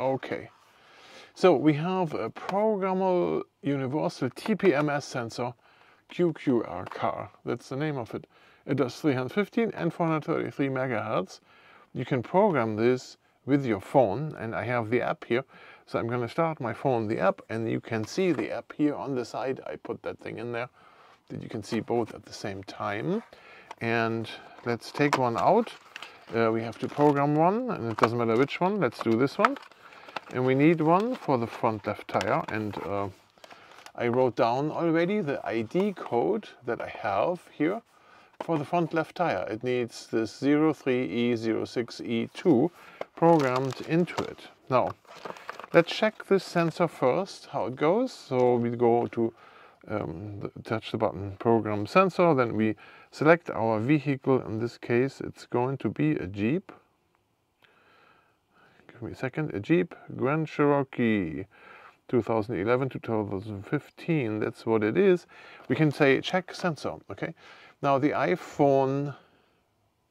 Okay, so we have a programmable universal TPMS sensor, QQR car. That's the name of it. It does 315 and 433 megahertz. You can program this with your phone, and I have the app here. So I'm going to start my phone, the app, and you can see the app here on the side. I put that thing in there that you can see both at the same time. And let's take one out. We have to program one, and it doesn't matter which one. Let's do this one. And we need one for the front left tire. And I wrote down already the ID code that I have here for the front left tire. It needs this 03E06E2 programmed into it. Now, let's check this sensor first, how it goes. So we go to touch the button, program sensor, then we select our vehicle. In this case, it's going to be a Jeep. Give me a second, a Jeep Grand Cherokee 2011 to 2015, that's what it is. We can say check sensor, okay? Now the iPhone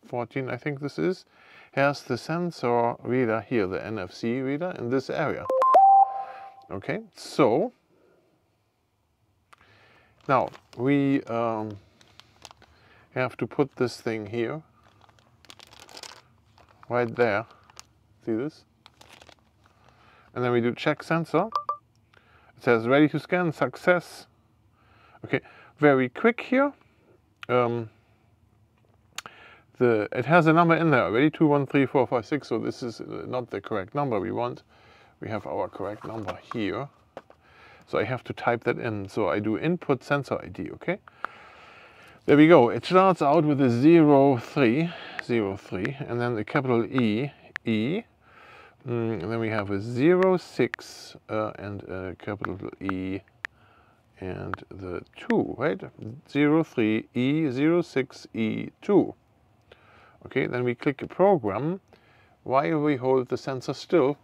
14, I think this is, has the sensor reader here, the NFC reader in this area. Okay, so now we have to put this thing here, right there, see this? And then we do check sensor. It says ready to scan, success. Okay, very quick here. It has a number in there already, 213456, so this is not the correct number we want. We have our correct number here. So I have to type that in. So I do input sensor ID, okay? There we go. It starts out with a 03, and then the capital E, E. And then we have a 06 and a capital E and the 2, right? 03E06E2. Okay, then we click a program. While we hold the sensor still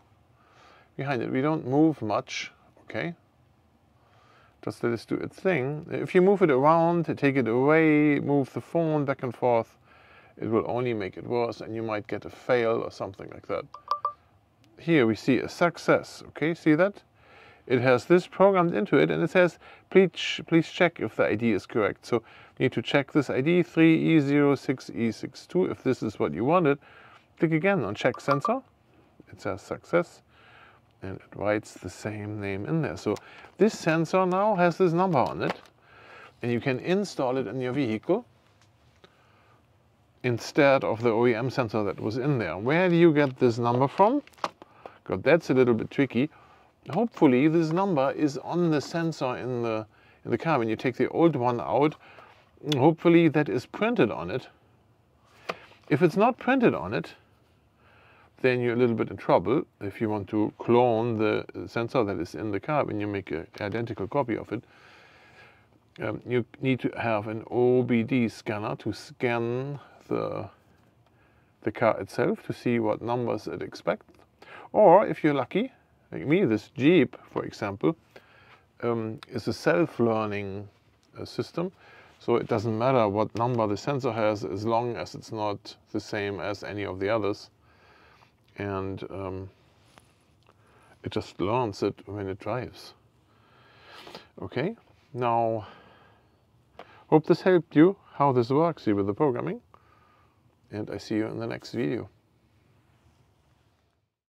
behind it, we don't move much, okay? Just let us do its thing. If you move it around, take it away, move the phone back and forth, it will only make it worse and you might get a fail or something like that. Here we see a success, okay, see that? It has this programmed into it and it says, please check if the ID is correct. So you need to check this ID, 3E06E62, if this is what you wanted. Click again on check sensor, it says success, and it writes the same name in there. So this sensor now has this number on it, and you can install it in your vehicle instead of the OEM sensor that was in there. Where do you get this number from? God, that's a little bit tricky. Hopefully this number is on the sensor in the car. When you take the old one out, hopefully that is printed on it. If it's not printed on it, then you're a little bit in trouble if you want to clone the sensor that is in the car when you make an identical copy of it. You need to have an OBD scanner to scan the car itself to see what numbers it expects. Or if you're lucky, like me, this Jeep, for example, is a self-learning system, so it doesn't matter what number the sensor has as long as it's not the same as any of the others, and it just learns it when it drives. Okay, now, hope this helped you, how this works here with the programming, and I see you in the next video.